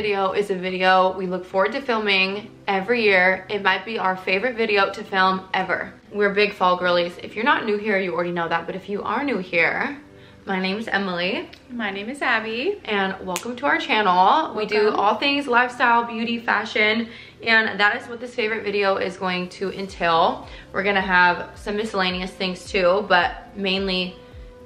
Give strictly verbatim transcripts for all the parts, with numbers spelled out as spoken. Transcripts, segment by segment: video is a video we look forward to filming every year. It might be our favorite video to film ever. We're big fall girlies. If you're not new here, you already know that, but if you are new here, my name is Emily. My name is Abby. And welcome to our channel. Welcome. We do all things lifestyle, beauty, fashion, and that is what this favorite video is going to entail. We're gonna have some miscellaneous things too, but mainly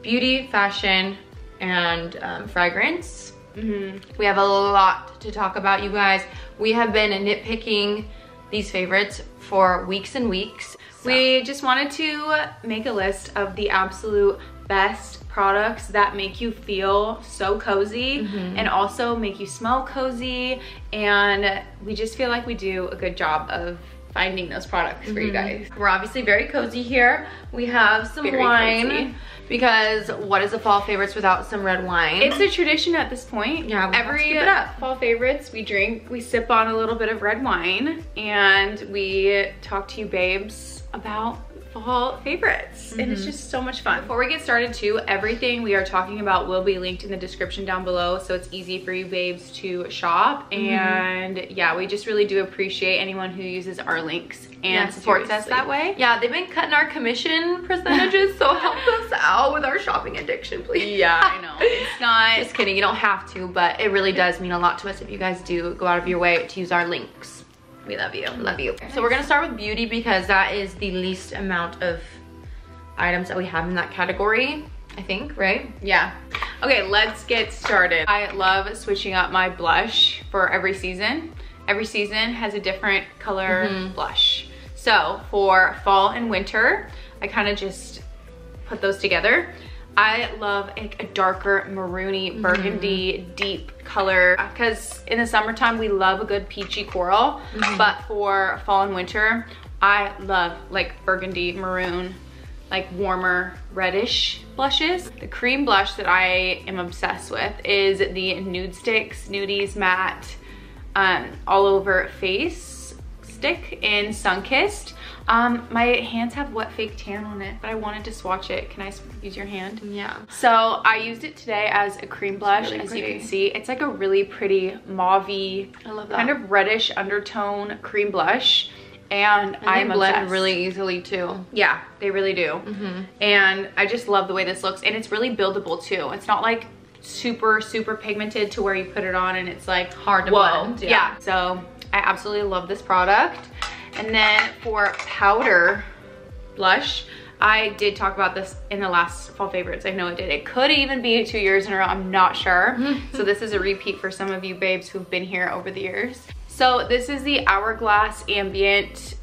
beauty, fashion, and um, fragrance. Mm-hmm. We have a lot to talk about, you guys. We have been nitpicking these favorites for weeks and weeks. So. We just wanted to make a list of the absolute best products that make you feel so cozy, mm-hmm. and also make you smell cozy, and we just feel like we do a good job of finding those products, mm-hmm. for you guys. We're obviously very cozy here. We have some very wine cozy. Because what is a fall favorites without some red wine? It's a tradition at this point. Yeah, we every keep it up. Fall favorites we drink, we sip on a little bit of red wine, and we talk to you babes about fall favorites, mm-hmm. and it's just so much fun. Before we get started too, everything we are talking about will be linked in the description down below, so it's easy for you babes to shop, mm-hmm. and yeah, we just really do appreciate anyone who uses our links and yeah, supports seriously. Us that way. Yeah, they've been cutting our commission percentages, so help us out with our shopping addiction, please. Yeah, I know. It's not... Just kidding, you don't have to, but it really does mean a lot to us if you guys do go out of your way to use our links. We love you. Love you. So we're going to start with beauty because that is the least amount of items that we have in that category, I think, right? Yeah. Okay, let's get started. I love switching up my blush for every season. Every season has a different color, mm-hmm. blush. So for fall and winter, I kind of just put those together. I love like a darker maroony, burgundy, mm-hmm. deep color, because in the summertime we love a good peachy coral, mm-hmm. but for fall and winter I love like burgundy, maroon, like warmer reddish blushes. The cream blush that I am obsessed with is the Nudestix Nudies Matte um, All Over Face Stick in Sunkissed. Um, my hands have wet fake tan on it, but I wanted to swatch it. Can I use your hand? Yeah. So I used it today as a cream blush, really as pretty. You can see. It's like a really pretty mauvey, I love that. Kind of reddish undertone cream blush. And, and I'm they blend obsessed. Really easily too. Yeah, they really do. Mm-hmm. And I just love the way this looks. And it's really buildable too. It's not like super, super pigmented to where you put it on and it's like hard to whoa. Blend. Yeah. yeah. So I absolutely love this product. And then for powder blush, I did talk about this in the last fall favorites. I know it did. It could even be two years in a row. I'm not sure. So this is a repeat for some of you babes who've been here over the years. So this is the Hourglass Ambient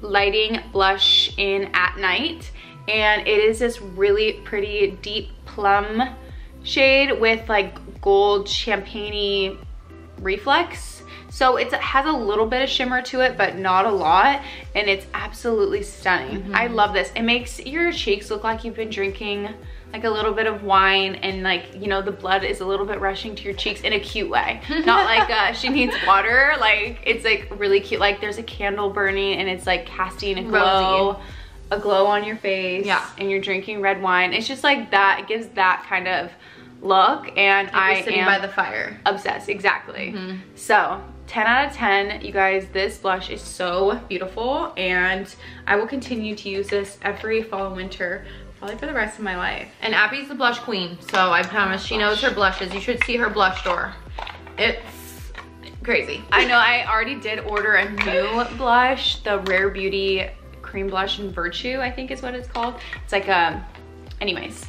Lighting Blush in At Night. And it is this really pretty deep plum shade with like gold champagne-y reflex. So it's, it has a little bit of shimmer to it, but not a lot, and it's absolutely stunning. Mm-hmm. I love this. It makes your cheeks look like you've been drinking like a little bit of wine, and like, you know, the blood is a little bit rushing to your cheeks in a cute way. Not like uh, she needs water, like it's like really cute. Like there's a candle burning and it's like casting a glow, Rosy. a glow on your face, yeah. and you're drinking red wine. It's just like that, it gives that kind of look, and like I sitting am by the fire. Obsessed, exactly. Mm-hmm. So. ten out of ten, you guys, this blush is so beautiful, and I will continue to use this every fall and winter, probably for the rest of my life. And Abby's the blush queen, so I promise she knows her blushes. You should see her blush store. It's crazy. I know I already did order a new blush, the Rare Beauty Cream Blush in Virtue, I think is what it's called. It's like a, anyways.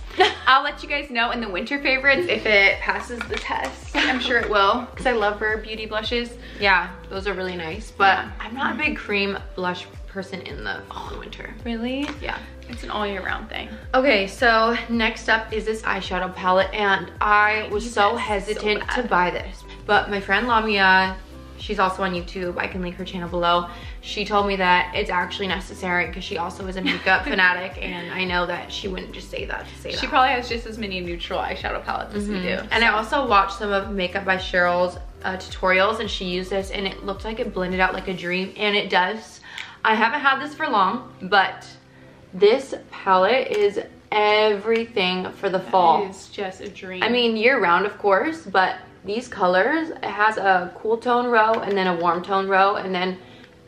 I'll let you guys know in the winter favorites if it passes the test. I'm sure it will, because I love her beauty blushes. Yeah, those are really nice, but yeah. I'm not a big cream blush person in the fall and winter. Really? Yeah. It's an all year round thing. Okay, so next up is this eyeshadow palette, and I was so hesitant so to buy this, but my friend Lamia, she's also on YouTube, I can link her channel below. She told me that it's actually necessary because she also is a makeup fanatic, and I know that she wouldn't just say that to say she that. She probably has just as many neutral eyeshadow palettes, mm-hmm. as we do. And so. I also watched some of Makeup by Cheryl's uh, tutorials, and she used this and it looked like it blended out like a dream, and it does. I haven't had this for long, but this palette is everything for the fall. It is just a dream. I mean year round, of course, but these colors. It has a cool tone row and then a warm tone row and then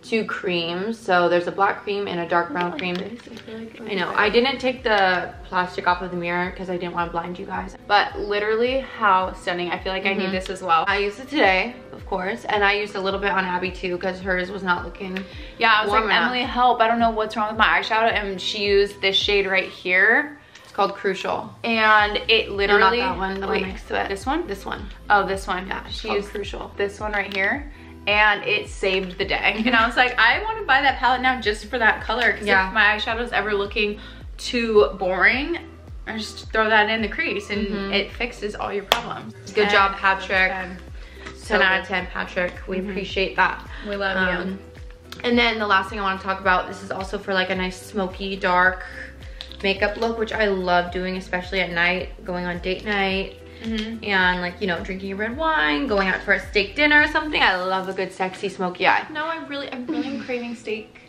two creams. So there's a black cream and a dark brown I cream. Like I, feel like I know, I didn't take the plastic off of the mirror because I didn't want to blind you guys. But literally how stunning. I feel like mm-hmm. I need this as well. I used it today, of course, and I used a little bit on Abby too because hers was not looking Yeah, I was warm like, enough. Emily, help. I don't know what's wrong with my eyeshadow. And she used this shade right here. Called Crucial, and it literally no, not that one the wait, one next to it this one this one oh this one yeah she used Crucial, this one right here, and it saved the day. And I was like, I want to buy that palette now just for that color, because yeah. if my eyeshadow is ever looking too boring, I just throw that in the crease and mm-hmm. it fixes all your problems. Good and job Patrick, so ten out of ten Patrick, we mm-hmm. appreciate that, we love um, you. And then the last thing I want to talk about, this is also for like a nice smoky dark makeup look, which I love doing, especially at night, going on date night mm-hmm. and like, you know, drinking red wine, going out for a steak dinner or something. I love a good sexy smoky eye. No, I really I'm really craving steak.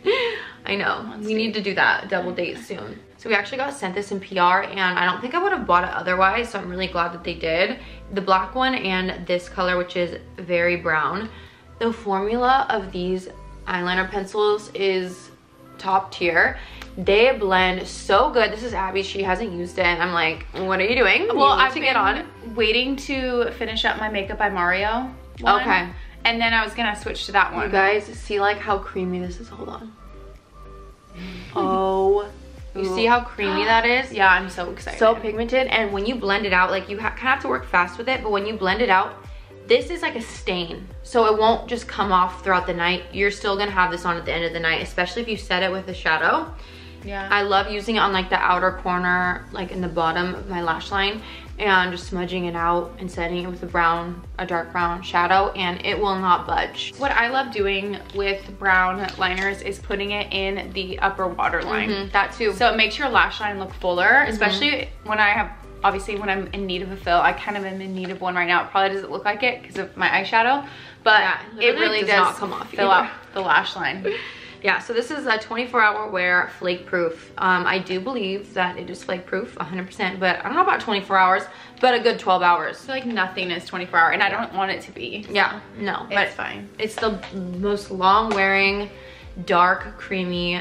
I know, I we steak. need to do that double date soon. So we actually got sent this in P R, and I don't think I would have bought it otherwise, so I'm really glad that they did. The black one and this color, which is very brown. The formula of these eyeliner pencils is top tier. They blend so good. This is Abby, she hasn't used it, and I'm like, what are you doing? Well, I've been get on. waiting to finish up my Makeup by Mario one, okay. And then I was gonna switch to that one. You guys see like how creamy this is? Hold on. Oh, you see how creamy that is? Yeah, I'm so excited. So pigmented, and when you blend it out, like you ha kind of have to work fast with it, but when you blend it out, this is like a stain, so it won't just come off throughout the night. You're still gonna have this on at the end of the night, especially if you set it with a shadow. Yeah, I love using it on like the outer corner, like in the bottom of my lash line, and just smudging it out and setting it with a brown, a dark brown shadow, and it will not budge. What I love doing with brown liners is putting it in the upper waterline. Mm-hmm. That too. So it makes your lash line look fuller, mm-hmm. especially when I have, obviously when I'm in need of a fill. I kind of am in need of one right now. It probably doesn't look like it because of my eyeshadow, but yeah, it really does, does not come off fill either. out the lash line. Yeah, so this is a twenty-four hour wear, flake proof. Um, I do believe that it is flake proof, one hundred percent, but I don't know about twenty-four hours, but a good twelve hours. So like nothing is twenty-four hour, and yeah. I don't want it to be. So yeah, no, it's but fine. It's the most long wearing, dark, creamy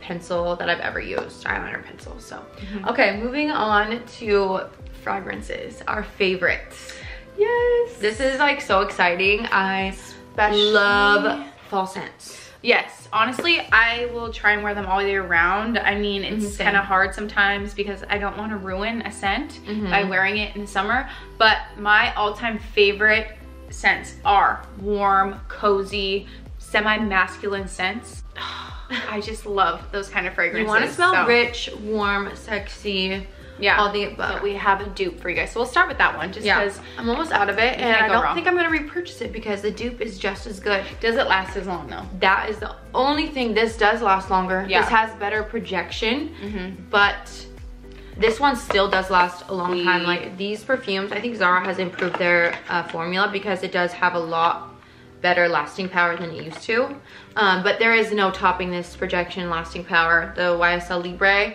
pencil that I've ever used, eyeliner pencil, so. Mm-hmm. Okay, moving on to fragrances, our favorites. Yes. This is like so exciting. I Especially love fall scents. Yes, honestly, I will try and wear them all year round. I mean, it's kind of hard sometimes because I don't want to ruin a scent mm-hmm. by wearing it in the summer. But my all-time favorite scents are warm, cozy, semi-masculine scents. I just love those kind of fragrances. You want to smell so. rich, warm, sexy. Yeah, all the above. But we have a dupe for you guys, so we'll start with that one just because yeah. I'm almost out of it, and I don't wrong. think I'm gonna repurchase it because the dupe is just as good. Does it last as long though? That is the only thing. This does last longer. Yeah. This has better projection, mm-hmm. but this one still does last a long we, time. Like these perfumes, I think Zara has improved their uh, formula because it does have a lot better lasting power than it used to. Um, but there is no topping this projection lasting power. The Y S L Libre.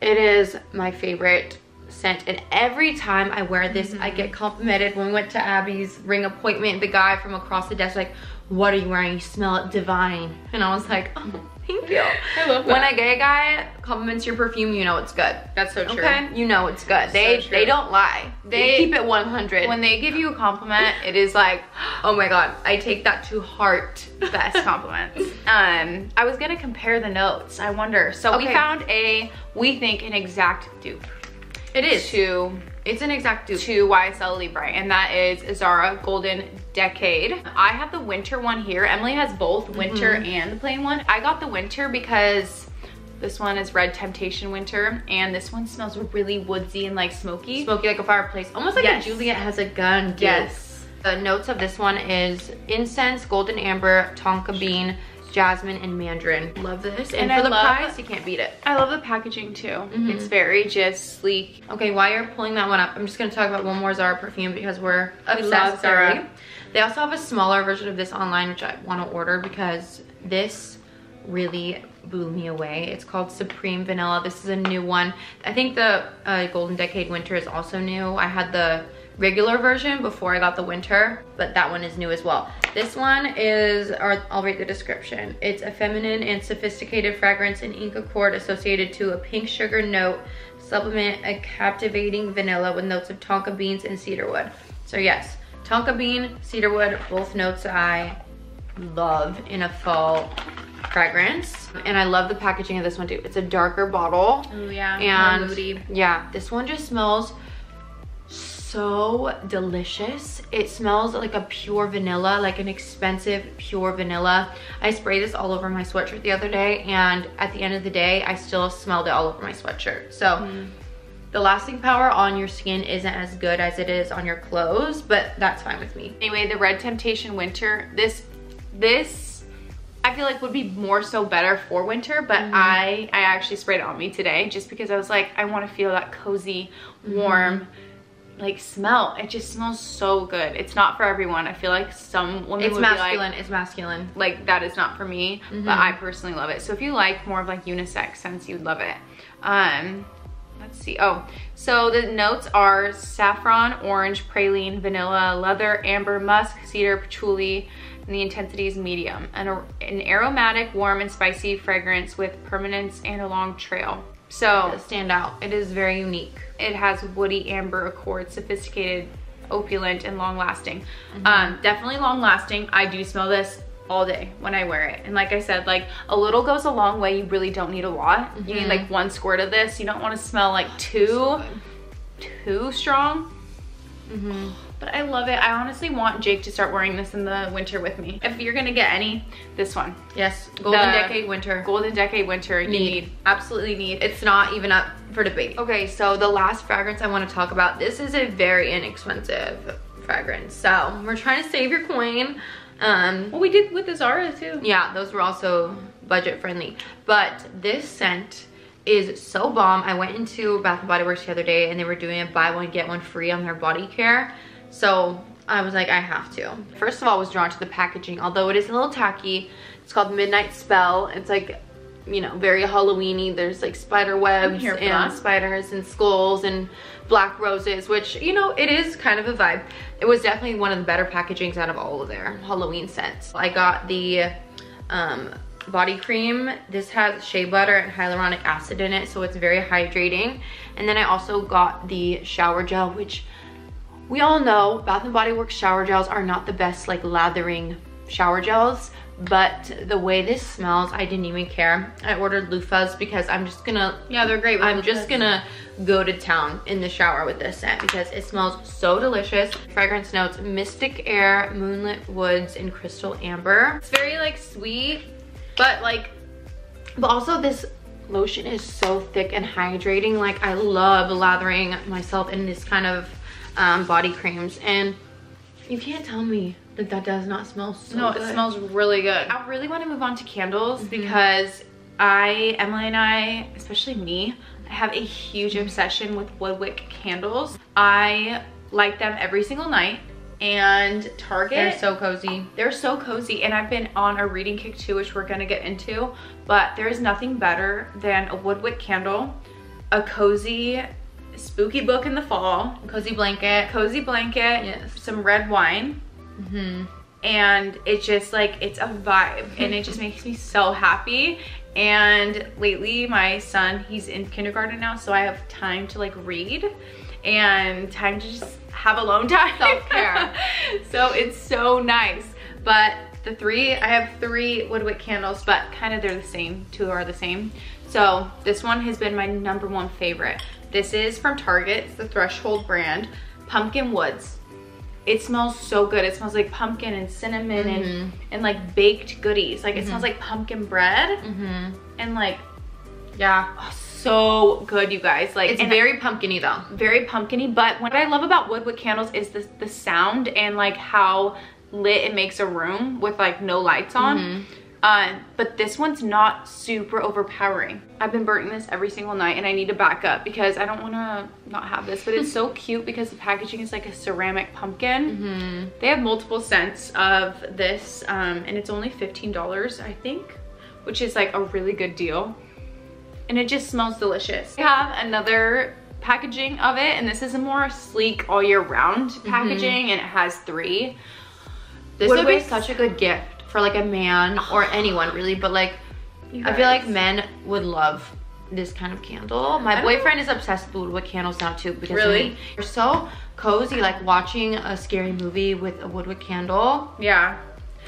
It is my favorite scent, and every time I wear this, mm-hmm. I get complimented. When we went to Abby's ring appointment, the guy from across the desk was like, what are you wearing? You smell it divine. And I was like, oh, thank you. I love that. When a gay guy compliments your perfume, you know it's good. That's so true. Okay? You know it's good. They so they don't lie. They, they keep it one hundred. When they give you a compliment, it is like, oh my God, I take that to heart. Best compliments. um, I was gonna compare the notes. I wonder. So okay. we found a, we think an exact dupe. It is. To, it's an exact dupe. To Y S L Libre, and that is Zara Golden Decade. I have the winter one here. Emily has both winter mm-hmm. and the plain one. I got the winter because this one is Red Temptation Winter, and this one smells really woodsy and like smoky. Smoky like a fireplace. Almost like yes. a Juliet Has a Gun dupe. Yes. The notes of this one is incense, golden amber, tonka bean, jasmine, and mandarin. Love this, and, and for I the love, price you can't beat it. I love the packaging too. Mm-hmm. It's very just sleek. Okay, while you're pulling that one up, I'm just going to talk about one more Zara perfume because we're obsessed. Zara. They also have a smaller version of this online, which I want to order because this really blew me away. It's called Supreme Vanilla. This is a new one. I think the uh, Golden Decade Winter is also new. I had the regular version before I got the winter, but that one is new as well. This one is, or I'll read the description. It's a feminine and sophisticated fragrance in Inca cord associated to a pink sugar note, supplement a captivating vanilla with notes of tonka beans and cedarwood. So yes, tonka bean, cedarwood, both notes I love in a fall fragrance. And I love the packaging of this one too. It's a darker bottle. Oh yeah, and moody. Yeah, this one just smells so delicious. It smells like a pure vanilla, like an expensive pure vanilla. I sprayed this all over my sweatshirt the other day, and at the end of the day I still smelled it all over my sweatshirt. So mm. the lasting power on your skin isn't as good as it is on your clothes, but that's fine with me. Anyway, the Red Temptation winter, this this I feel like would be more so better for winter, but mm. I I actually sprayed it on me today just because I was like, I want to feel that cozy warm mm. like smell. It just smells so good. It's not for everyone. I feel like some women it's would masculine be like, it's masculine, like that is not for me, mm-hmm. but I personally love it. So if you like more of like unisex scents, you'd love it. Um let's see. Oh, so the notes are saffron, orange, praline, vanilla, leather, amber, musk, cedar, patchouli, and the intensity is medium. And an aromatic, warm and spicy fragrance with permanence and a long trail. So it'll stand out. It is very unique. It has woody, amber accord, sophisticated, opulent, and long lasting. Mm-hmm. Um definitely long lasting. I do smell this all day when I wear it, and like I said, like a little goes a long way. You really don't need a lot. Mm-hmm. You need like one squirt of this. You don't want to smell like too so too strong. Mm-hmm. But I love it. I honestly want Jake to start wearing this in the winter with me. If you're gonna get any, this one. Yes, Golden the Decade Winter. Golden Decade Winter, you need. need. Absolutely need. It's not even up for debate. Okay, so the last fragrance I wanna talk about, this is a very inexpensive fragrance. So we're trying to save your coin. Um, well, we did with the Zara too. Yeah, those were also budget friendly. But this scent is so bomb. I went into Bath and Body Works the other day and they were doing a buy one, get one free on their body care. So I was like, I have to. First of all, I was drawn to the packaging, although it is a little tacky. It's called Midnight Spell. It's like, you know, very Halloween-y. There's like spider webs and that. spiders and skulls and black roses, which, you know, it is kind of a vibe. It was definitely one of the better packagings out of all of their Halloween scents. I got the um, body cream. This has shea butter and hyaluronic acid in it, so it's very hydrating. And then I also got the shower gel, which we all know Bath and Body Works shower gels are not the best like lathering shower gels, but the way this smells, I didn't even care. I ordered loofahs because I'm just gonna, yeah, they're great. I'm just gonna go to town in the shower with this scent because it smells so delicious. Fragrance notes, mystic air, moonlit woods, and crystal amber. It's very like sweet, but like, but also this lotion is so thick and hydrating. Like I love lathering myself in this kind of Um, body creams, and you can't tell me that that does not smell so no, good. No, it smells really good. I really want to move on to candles, mm-hmm. because I, Emily and I, especially me, have a huge obsession with Woodwick candles. I light them every single night, and Target. They're so cozy. They're so cozy, and I've been on a reading kick too, which we're going to get into, but there is nothing better than a Woodwick candle, a cozy spooky book in the fall, cozy blanket, cozy blanket, yes, some red wine, mm-hmm. and it's just like, it's a vibe, and it just makes me so happy. And lately my son, he's in kindergarten now, so I have time to like read and time to just have alone time, self-care. So it's so nice. But the three, I have three Woodwick candles, but kind of they're the same, two are the same. So this one has been my number one favorite. This is from Target, it's the Threshold brand, Pumpkin Woods. It smells so good. It smells like pumpkin and cinnamon, mm-hmm. and, and like baked goodies. Like, mm-hmm. it smells like pumpkin bread, mm-hmm. and like, yeah, oh, so good, you guys. Like, it's very I, pumpkin-y though. Very pumpkin-y, but what I love about Woodwick candles is the, the sound and like how lit it makes a room with like no lights on. Mm-hmm. Um, but this one's not super overpowering. I've been burning this every single night, and I need to back up because I don't want to not have this, but it's so cute because the packaging is like a ceramic pumpkin. Mm-hmm. They have multiple scents of this, um, and it's only fifteen dollars, I think, which is like a really good deal, and it just smells delicious. I have another packaging of it, and this is a more sleek all year round packaging, mm-hmm. and it has three. This would be such a good gift for like a man or anyone really, but like I feel like men would love this kind of candle. My boyfriend is obsessed with candles now too, because really they're so cozy, like watching a scary movie with a Woodwick candle. Yeah,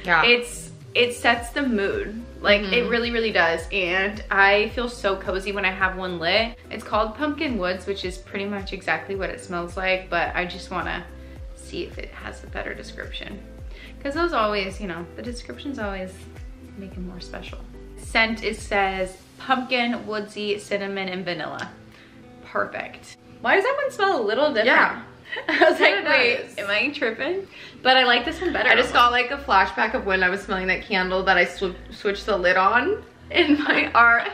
yeah, it's it sets the mood, like mm-hmm. it really really does, and I feel so cozy when I have one lit. It's called Pumpkin Woods, which is pretty much exactly what it smells like, but I just want to see if it has a better description, because those always, you know, the descriptions always make it more special. Scent, it says pumpkin, woodsy, cinnamon, and vanilla. Perfect. Why does that one smell a little different? Yeah. I was like, wait, am I tripping? But I like this one better. I just got like a flashback of when I was smelling that candle that I sw switched the lid on in my art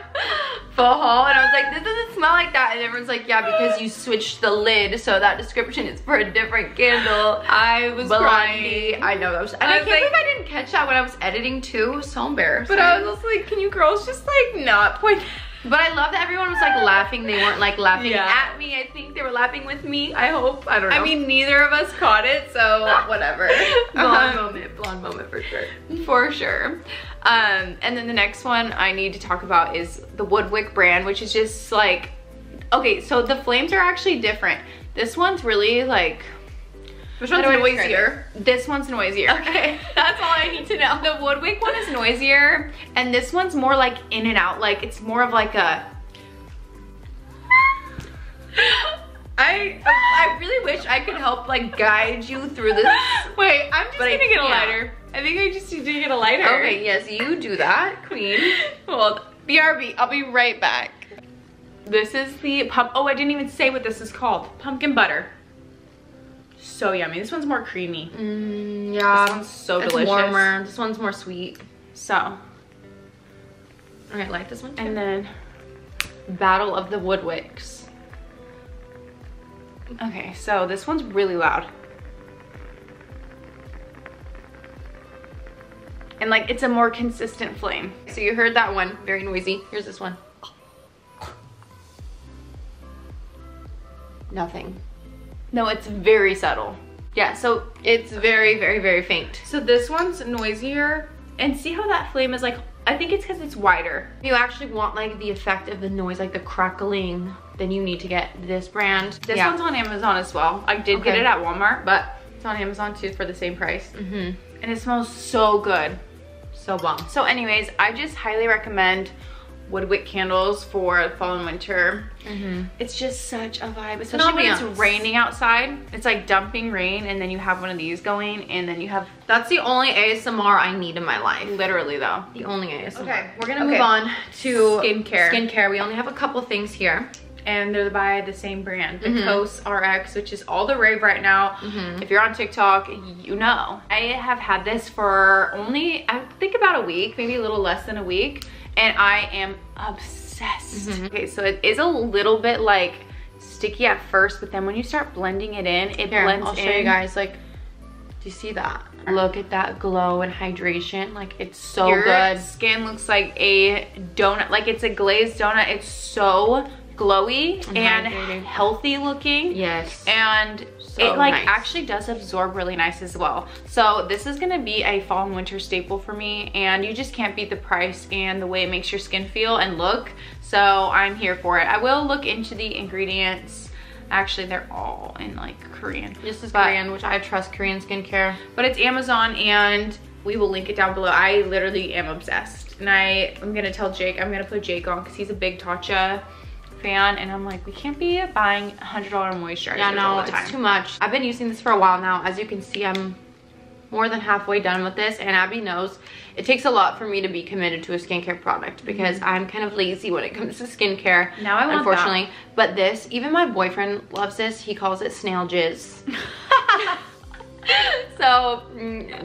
faux haul, and I was like, this doesn't smell like that, and everyone's like, yeah, because you switched the lid, so that description is for a different candle. I was Blondie. Crying. I know that was, and I, I was can't like, believe I didn't catch that when I was editing too. So embarrassed. But I was like, can you girls just like not point? But I love that everyone was like laughing. They weren't like laughing yeah. at me. I think they were laughing with me. I hope. I don't know. I mean, neither of us caught it, so whatever. Blonde um, moment, blonde moment for sure. For sure. Um, and then the next one I need to talk about is the Woodwick brand, which is just like, okay, so the flames are actually different. This one's really like, which one's noisier? This one's noisier. Okay, that's all I need to know. The Woodwick one is noisier, and this one's more like in and out. Like it's more of like a. I I really wish I could help like guide you through this. Wait, I'm just but gonna I, get a lighter. Yeah. I think I just need to get a lighter. Okay, yes, you do that, Queen. Well, B R B. I'll be right back. This is the pump. Oh, I didn't even say what this is called. Pumpkin butter. So yummy. This one's more creamy. Mm, yeah. This one's so it's delicious. Warmer. This one's more sweet. So. All right, like this one too. And then Battle of the Woodwicks. Okay, so this one's really loud. And like it's a more consistent flame. So you heard that one, very noisy. Here's this one. Nothing. No, it's very subtle. Yeah, so it's very, very, very faint. So this one's noisier. And see how that flame is like, I think it's because it's wider. If you actually want like the effect of the noise, like the crackling, then you need to get this brand. This yeah. one's on Amazon as well. I did okay. get it at Walmart, but it's on Amazon too for the same price. Mm-hmm. And it smells so good. So bomb. So anyways, I just highly recommend Woodwick candles for fall and winter. Mm-hmm. It's just such a vibe, especially when it's raining outside. It's like dumping rain, and then you have one of these going, and then you have, that's the only A S M R I need in my life, literally, though, the only A S M R. Okay, we're gonna okay. move on to skincare. Skincare, we only have a couple things here, and they're by the same brand, the mm-hmm. Cosrx, which is all the rave right now. Mm-hmm. If you're on TikTok, you know. I have had this for only, I think about a week, maybe a little less than a week, and I am obsessed. Mm-hmm. Okay, so it is a little bit like sticky at first, but then when you start blending it in, it Here, blends I'll in. I'll show you guys, like, do you see that? Look at that glow and hydration. Like, it's so Your good. Skin looks like a donut, like it's a glazed donut. It's so glowy and, and healthy looking. Yes. And so it like nice. Actually does absorb really nice as well. So this is gonna be a fall and winter staple for me, and you just can't beat the price and the way it makes your skin feel and look. So I'm here for it. I will look into the ingredients. Actually, they're all in like Korean. This is but, Korean, which I trust Korean skincare. But it's Amazon, and we will link it down below. I literally am obsessed. And I, I'm gonna tell Jake, I'm gonna put Jake on because he's a big Tatcha fan, and I'm like, we can't be buying one hundred dollar moisturizer. Yeah, no, it's too much. I've been using this for a while now. As you can see, I'm more than halfway done with this, and Abby knows it takes a lot for me to be committed to a skincare product because mm-hmm. I'm kind of lazy when it comes to skincare. Now I want unfortunately. That. But this, even my boyfriend loves this. He calls it snail jizz. So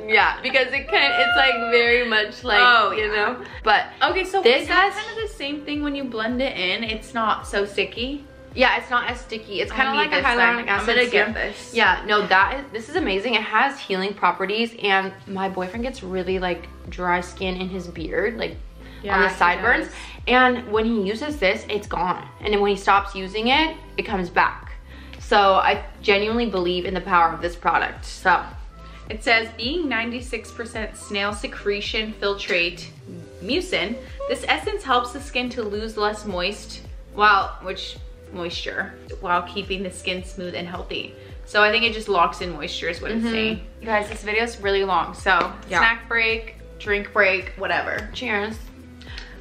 yeah, because it kind of, it's like very much like oh, you yeah. know. But okay, so this has kind of the same thing when you blend it in. It's not so sticky. Yeah, it's not as sticky. It's kind of like a hyaluronic acid again. This. Yeah, no, that is, this is amazing. It has healing properties, and my boyfriend gets really like dry skin in his beard, like yeah, on the sideburns. And when he uses this, it's gone. And then when he stops using it, it comes back. So I genuinely believe in the power of this product. So it says, being ninety-six percent snail secretion filtrate mucin, this essence helps the skin to lose less moist while which moisture while keeping the skin smooth and healthy. So I think it just locks in moisture is what mm-hmm. it's saying. You guys, this video is really long, so yeah. Snack break, drink break, whatever. Cheers.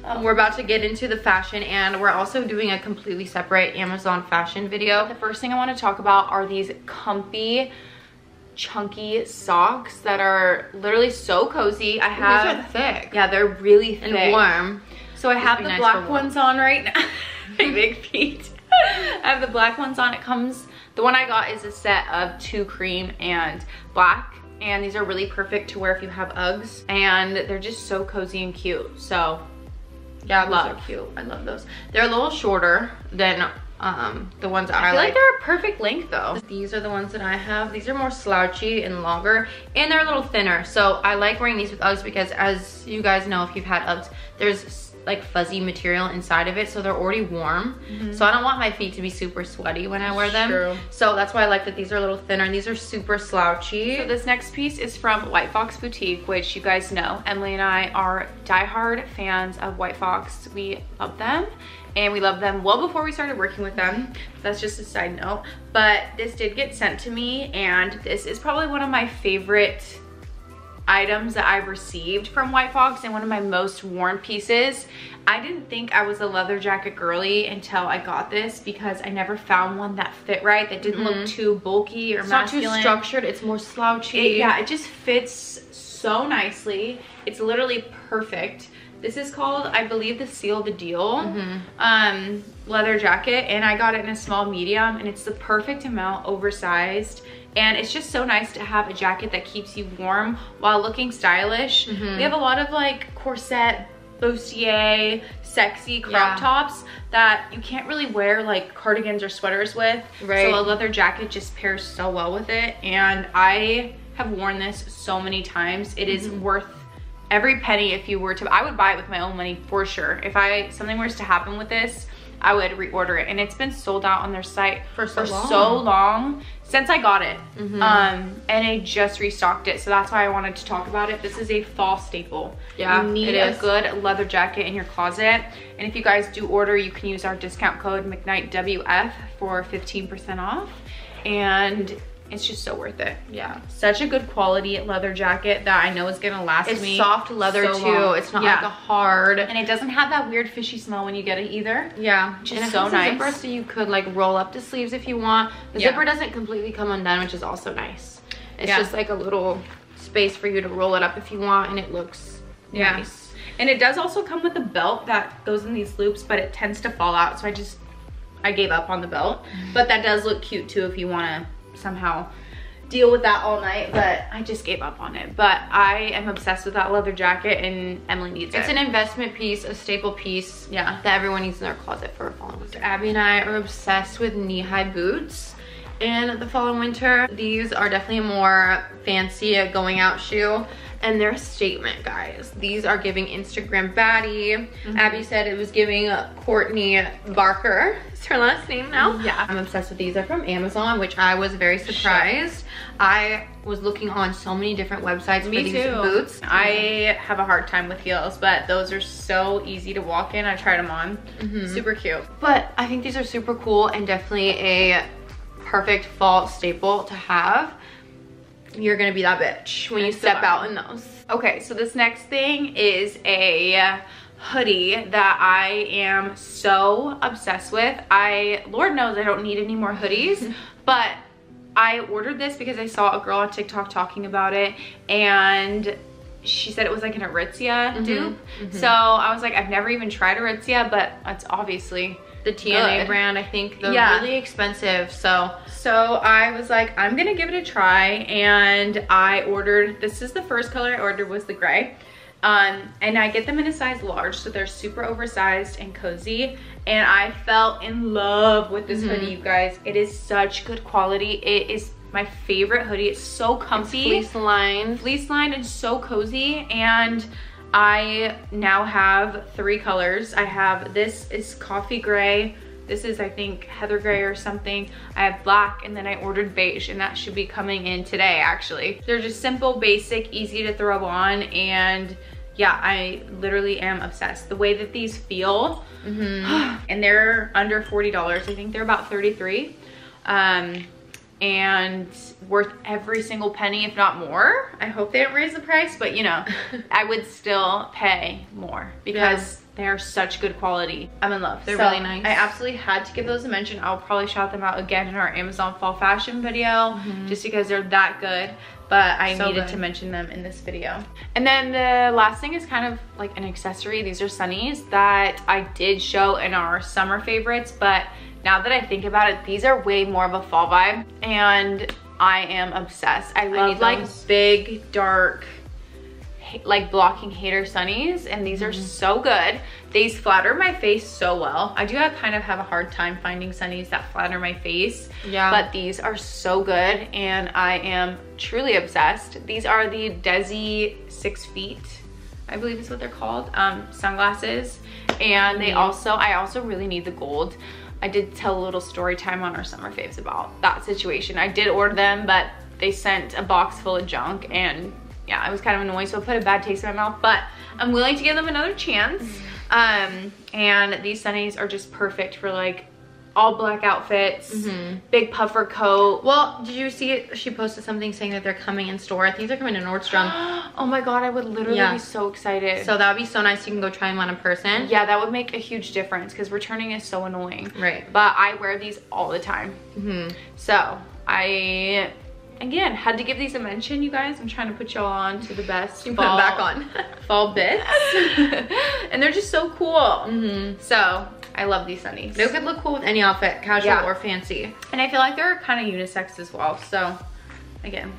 Um, we're about to get into the fashion, and we're also doing a completely separate Amazon fashion video. The first thing I want to talk about are these comfy, chunky socks that are literally so cozy. I have these are thick. Yeah, they're really thick and warm. So I have the nice black ones on right now. My big feet. I have the black ones on. It comes, the one I got is a set of two cream and black, and these are really perfect to wear if you have Uggs, and they're just so cozy and cute. So yeah, those love. are cute. I love those. They're a little shorter than um the ones I, I feel like. like they're a perfect length though. These are the ones that I have. These are more slouchy and longer, and they're a little thinner, so I like wearing these with Uggs because, as you guys know, if you've had Uggs, there's like fuzzy material inside of it, so they're already warm. Mm-hmm. So I don't want my feet to be super sweaty when I wear them. True. So that's why I like that these are a little thinner, and these are super slouchy. So this next piece is from White Fox Boutique, which you guys know Emily and I are diehard fans of White Fox. We love them, and we loved them well before we started working with them. That's just a side note, but this did get sent to me, and this is probably one of my favorite items that I've received from White Fox, and one of my most worn pieces. I didn't think I was a leather jacket girly until I got this, because I never found one that fit right, that didn't mm-hmm. look too bulky or it's masculine. Not too structured, it's more slouchy. It, yeah, it just fits so nicely. It's literally perfect. This is called, I believe, the Seal the Deal mm-hmm. um, leather jacket, and I got it in a small medium, and it's the perfect amount, oversized, and it's just so nice to have a jacket that keeps you warm while looking stylish. Mm-hmm. We have a lot of like corset, bustier, sexy crop yeah. tops that you can't really wear like cardigans or sweaters with, right. So a leather jacket just pairs so well with it, and I have worn this so many times. It mm-hmm. is worth every penny. If you were to, I would buy it with my own money for sure. If I something was to happen with this, I would reorder it, and it's been sold out on their site for so, for long. so long since I got it. Mm-hmm. Um, and I just restocked it, so that's why I wanted to talk about it. This is a fall staple. Yeah, you need a good leather jacket in your closet, and if you guys do order, you can use our discount code McKnight W F for fifteen percent off, and it's just so worth it. Yeah, such a good quality leather jacket that I know is gonna last it's me. It's soft leather so too. Long. It's not yeah. like a hard, and it doesn't have that weird fishy smell when you get it either. Yeah, which is so nice. Zipper, so you could like roll up the sleeves if you want. The yeah. zipper doesn't completely come undone, which is also nice. It's yeah. just like a little space for you to roll it up if you want, and it looks yeah. nice. And it does also come with a belt that goes in these loops, but it tends to fall out. So I just I gave up on the belt, but that does look cute too if you wanna somehow deal with that all night, but I just gave up on it. But I am obsessed with that leather jacket, and Emily needs it. It's an investment piece, a staple piece, yeah, that everyone needs in their closet for a fall and winter. Abby and I are obsessed with knee-high boots in the fall and winter. These are definitely a more fancy going out shoe, and they're a statement, guys. These are giving Instagram baddie. Mm-hmm. Abby said it was giving Courtney Barker. It's her last name now. Yeah. I'm obsessed with these. They're from Amazon, which I was very surprised. Shit. I was looking on so many different websites Me for these too. boots. I have a hard time with heels, but those are so easy to walk in. I tried them on. Mm-hmm. Super cute. But I think these are super cool, and definitely a perfect fall staple to have. You're gonna be that bitch when you step out in those. Okay, so this next thing is a hoodie that I am so obsessed with. I, Lord knows I don't need any more hoodies, but I ordered this because I saw a girl on TikTok talking about it, and she said it was like an Aritzia mm-hmm. dupe. Mm-hmm. So I was like, I've never even tried Aritzia, but it's obviously the T N A Good. brand, I think. They're yeah. really expensive, so. So I was like, I'm gonna give it a try, and I ordered, this is the first color I ordered, was the gray. Um, and I get them in a size large, so they're super oversized and cozy. And I fell in love with this mm-hmm. hoodie, you guys. It is such good quality. It is my favorite hoodie. It's so comfy. It's fleece lined. Fleece lined and so cozy, and I now have three colors. I have, this is coffee gray. This is, I think, heather gray or something. I have black, and then I ordered beige, and that should be coming in today, actually. They're just simple, basic, easy to throw on, and yeah, I literally am obsessed. The way that these feel, mm-hmm. and they're under forty dollars. I think they're about thirty-three dollars. Um, and worth every single penny, if not more. I hope they don't raise the price, but you know, I would still pay more because yeah. they are such good quality. I'm in love. They're so really nice. I absolutely had to give those a mention. I'll probably shout them out again in our Amazon fall fashion video, mm-hmm. just because they're that good. But I so needed good. to mention them in this video. And then the last thing is kind of like an accessory. These are sunnies that I did show in our summer favorites, but now that I think about it, these are way more of a fall vibe, and I am obsessed. I love I like big, dark, like blocking hater sunnies, and these mm-hmm. are so good. These flatter my face so well. I do have, kind of have a hard time finding sunnies that flatter my face, yeah. but these are so good, and I am truly obsessed. These are the Dezi Six Feet, I believe is what they're called, um, sunglasses, and they mm-hmm. also, I also really need the gold. I did tell a little story time on our summer faves about that situation. I did order them, but they sent a box full of junk, and yeah, I was kind of annoyed, so it put a bad taste in my mouth, but I'm willing to give them another chance. Mm-hmm. Um, and these sunnies are just perfect for like all black outfits, mm-hmm. big puffer coat. Well, did you see it? She posted something saying that they're coming in store. I think they're coming to Nordstrom. Oh my God, I would literally yeah. be so excited. So that would be so nice. You can go try them on in person. Yeah, that would make a huge difference because returning is so annoying. Right. But I wear these all the time. Mm-hmm. So I, again, had to give these a mention, you guys. I'm trying to put y'all on to the best you fall, put back on. fall bits. And they're just so cool. Mm-hmm. So I love these sunnies. They could look cool with any outfit, casual yeah. or fancy. And I feel like they're kind of unisex as well. So again,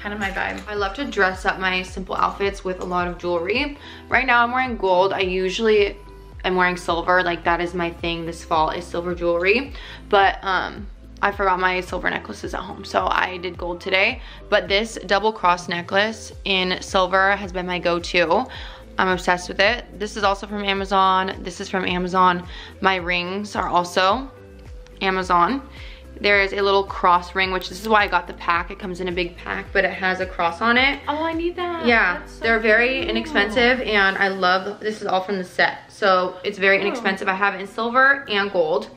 kind of my vibe. I love to dress up my simple outfits with a lot of jewelry. Right now I'm wearing gold. I usually am wearing silver. Like that is my thing this fall, is silver jewelry. But um, I forgot my silver necklaces at home. So I did gold today. But this double cross necklace in silver has been my go-to. I'm obsessed with it. This is also from Amazon. This is from Amazon. My rings are also Amazon. There is a little cross ring, which this is why I got the pack. It comes in a big pack, but it has a cross on it. Oh, I need that. Yeah, so they're very cool. inexpensive, and I love, this is all from the set. So it's very oh. inexpensive. I have it in silver and gold.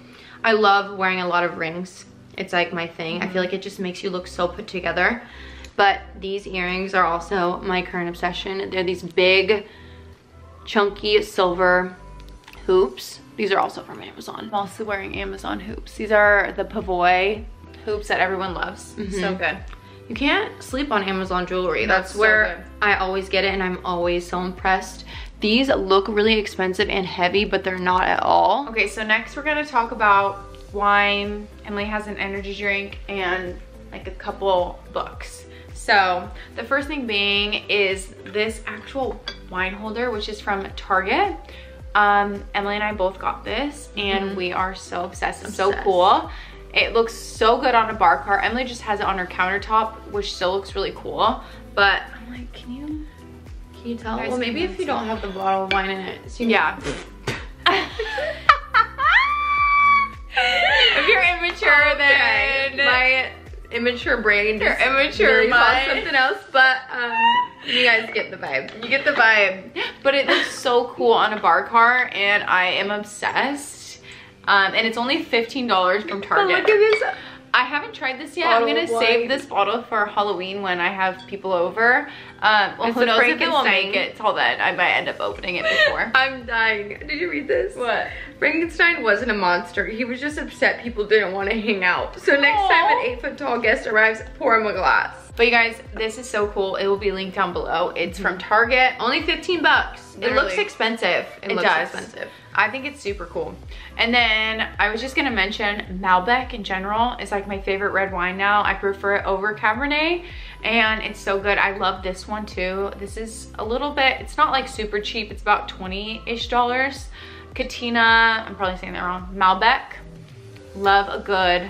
I love wearing a lot of rings. It's like my thing. Mm-hmm. I feel like it just makes you look so put together. But these earrings are also my current obsession. They're these big, chunky silver hoops. These are also from Amazon. I'm also wearing Amazon hoops. These are the Pavoy hoops that everyone loves. Mm-hmm. So good. You can't sleep on Amazon jewelry. That's, That's where so I always get it, and I'm always so impressed. These look really expensive and heavy, but they're not at all. Okay, so next we're gonna talk about wine. Emily has an energy drink and like a couple books. So the first thing being is this actual wine holder, which is from Target. Um, Emily and I both got this, and mm-hmm. we are so obsessed. It's so cool. It looks so good on a bar cart. Emily just has it on her countertop, which still looks really cool. But I'm like, can you, can you tell? Well, maybe if you don't have the bottle of wine in it. So you yeah. If you're immature, okay. then my immature brain or immature really mind. Something else, but um you guys get the vibe. You get the vibe. But it looks so cool on a bar cart, and I am obsessed. Um and it's only fifteen dollars from Target. But look at this. I haven't tried this yet. Bottle I'm gonna save this bottle for Halloween when I have people over. Um well, who knows if it will make it till then. I might end up opening it before. I'm dying. Did you read this? What? Frankenstein wasn't a monster. He was just upset people didn't want to hang out. So next Aww. time an eight foot tall guest arrives, pour him a glass. But you guys, this is so cool. It will be linked down below. It's from Target. Only fifteen bucks. Literally. It looks expensive. It, it looks does. expensive. I think it's super cool. And then I was just gonna mention Malbec in general is like my favorite red wine now. I prefer it over Cabernet, and it's so good. I love this one too. This is a little bit, it's not like super cheap. It's about twenty-ish dollars. Catena, I'm probably saying that wrong. Malbec. Love a good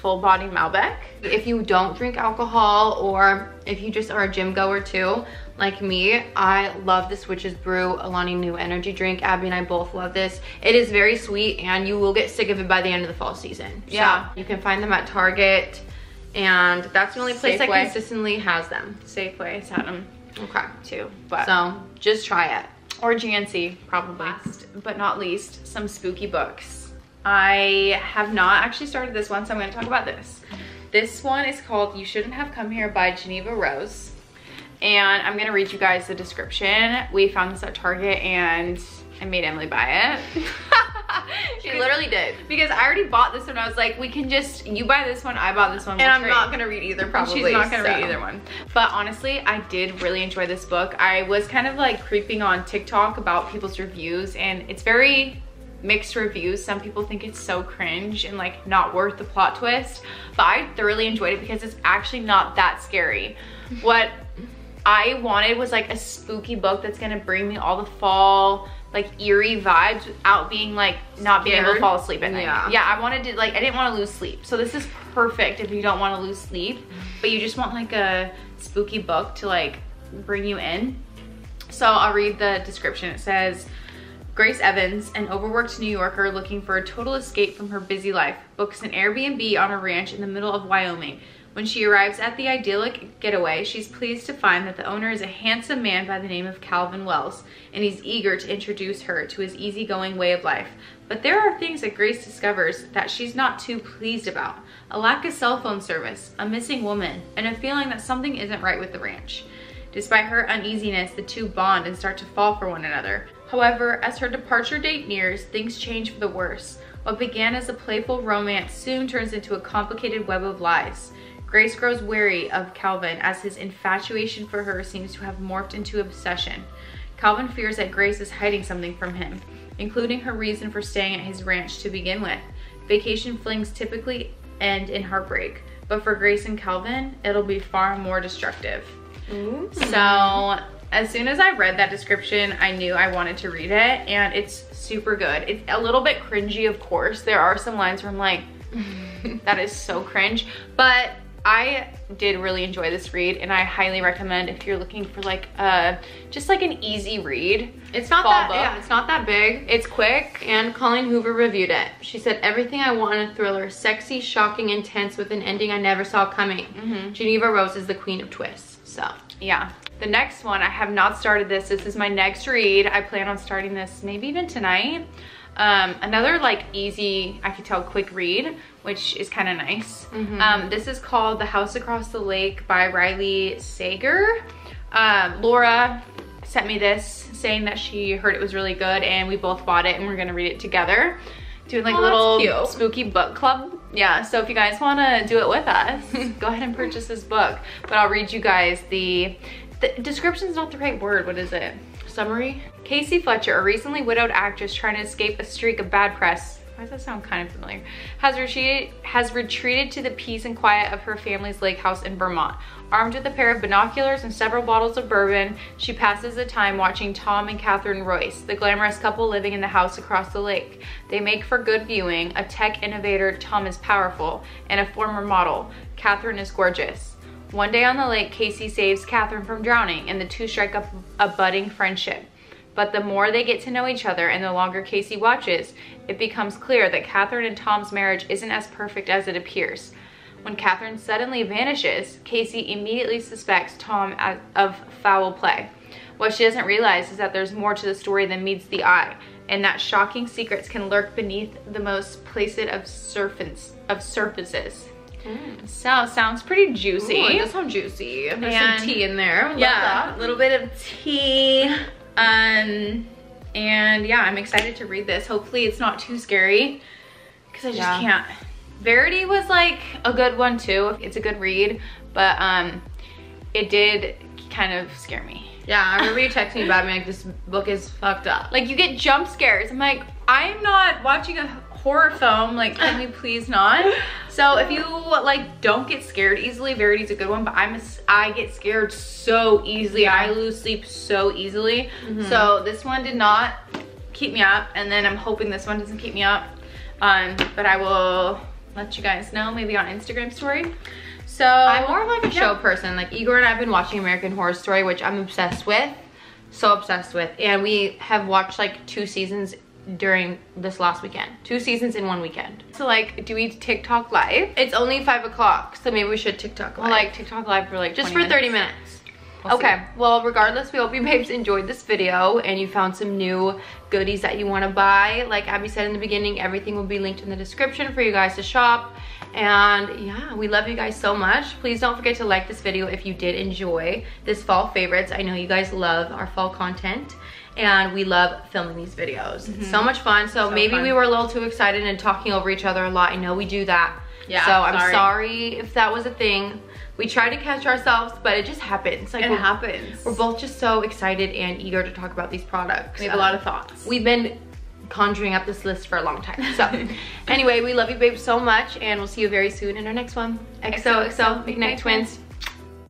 full body Malbec. If you don't drink alcohol or if you just are a gym goer too, like me, I love this Witch's Brew Alani New Energy Drink. Abby and I both love this. It is very sweet and you will get sick of it by the end of the fall season. Yeah. So you can find them at Target and that's the only place that consistently has them. Safeway has had them. Okay. Too. But so just try it. Or G N C, probably. Last but not least, some spooky books. I have not actually started this one, so I'm going to talk about this. This one is called You Shouldn't Have Come Here by Geneva Rose. And I'm going to read you guys the description. We found this at Target and I made Emily buy it. She literally did. Because I already bought this one. I was like, we can just, you buy this one, I bought this one. We'll and I'm trade. not going to read either probably. She's not going to so. read either one. But honestly, I did really enjoy this book. I was kind of like creeping on TikTok about people's reviews and it's very mixed reviews. Some people think it's so cringe and like not worth the plot twist. But I thoroughly enjoyed it because it's actually not that scary. What I wanted was like a spooky book that's going to bring me all the fall like eerie vibes without being like not being able to fall asleep at night. Yeah. yeah, I wanted to like, I didn't want to lose sleep. So this is perfect if you don't want to lose sleep, but you just want like a spooky book to like bring you in. So I'll read the description. It says, Grace Evans, an overworked New Yorker looking for a total escape from her busy life, books an Airbnb on a ranch in the middle of Wyoming. When she arrives at the idyllic getaway, she's pleased to find that the owner is a handsome man by the name of Calvin Wells, and he's eager to introduce her to his easygoing way of life. But there are things that Grace discovers that she's not too pleased about. A lack of cell phone service, a missing woman, and a feeling that something isn't right with the ranch. Despite her uneasiness, the two bond and start to fall for one another. However, as her departure date nears, things change for the worse. What began as a playful romance soon turns into a complicated web of lies. Grace grows weary of Calvin as his infatuation for her seems to have morphed into obsession. Calvin fears that Grace is hiding something from him, including her reason for staying at his ranch to begin with. Vacation flings typically end in heartbreak, but for Grace and Calvin, it'll be far more destructive. Ooh. So as soon as I read that description, I knew I wanted to read it, and it's super good. It's a little bit cringy, of course. There are some lines where I'm like, that is so cringe, but I did really enjoy this read and I highly recommend if you're looking for like uh just like an easy read. It's not that, yeah, it's not that big. It's quick and Colleen Hoover reviewed it. She said, everything I want in a thriller, sexy, shocking, intense with an ending I never saw coming. Mm-hmm. Geneva Rose is the queen of twists. So yeah. The next one, I have not started this. This is my next read. I plan on starting this maybe even tonight. Um, another like easy, I could tell quick read, which is kind of nice. Mm-hmm. Um, this is called The House Across the Lake by Riley Sager. Um, Laura sent me this saying that she heard it was really good and we both bought it and we're going to read it together. Doing like a oh, little spooky book club. Yeah. So if you guys want to do it with us, go ahead and purchase this book, but I'll read you guys the, the description's not the right word. What is it? Summary. Casey Fletcher, a recently widowed actress trying to escape a streak of bad press, why does that sound kind of familiar, has retreated, has retreated to the peace and quiet of her family's lake house in Vermont. Armed with a pair of binoculars and several bottles of bourbon, she passes the time watching Tom and Catherine Royce, the glamorous couple living in the house across the lake. They make for good viewing. A tech innovator, Tom is powerful, and a former model. Catherine is gorgeous. One day on the lake, Casey saves Catherine from drowning and the two strike up a budding friendship. But the more they get to know each other and the longer Casey watches, it becomes clear that Catherine and Tom's marriage isn't as perfect as it appears. When Catherine suddenly vanishes, Casey immediately suspects Tom of foul play. What she doesn't realize is that there's more to the story than meets the eye, and that shocking secrets can lurk beneath the most placid of, surface, of surfaces. Mm. So sounds pretty juicy. Ooh, it does sound juicy. There's and some tea in there. Love yeah, that. A little bit of tea. Um, and yeah, I'm excited to read this. Hopefully, it's not too scary because I just yeah. can't. Verity was like a good one too. It's a good read, but um, it did kind of scare me. Yeah, I remember you texting me about me like this book is fucked up. Like you get jump scares. I'm like, I'm not watching a horror film, like can you please not? So if you like don't get scared easily, Verity's a good one, but I'm a, I get scared so easily. Yeah. I lose sleep so easily. Mm-hmm. So this one did not keep me up, and then I'm hoping this one doesn't keep me up. Um, but I will let you guys know, maybe on Instagram story. So I'm more of like a show yeah. person. Like Igor and I have been watching American Horror Story, which I'm obsessed with, so obsessed with. And we have watched like two seasons during this last weekend. Two seasons in one weekend. So like, do we TikTok live? It's only five o'clock, so maybe we should TikTok live. We'll like TikTok live for like just for minutes. thirty minutes. We'll okay, see. Well, regardless, we hope you babes enjoyed this video and you found some new goodies that you want to buy. Like Abby said in the beginning, everything will be linked in the description for you guys to shop. And yeah, we love you guys so much. Please don't forget to like this video if you did enjoy this fall favorites. I know you guys love our fall content and we love filming these videos. Mm-hmm. It's so much fun. So, so maybe fun. we were a little too excited and talking over each other a lot. I know we do that. Yeah, so I'm sorry. sorry if that was a thing. We try to catch ourselves, but it just happens. Like it we're, happens. We're both just so excited and eager to talk about these products. We have um, a lot of thoughts. We've been conjuring up this list for a long time. So anyway, we love you, babe, so much, and we'll see you very soon in our next one. X O X O, X O X O, McKnight Twins.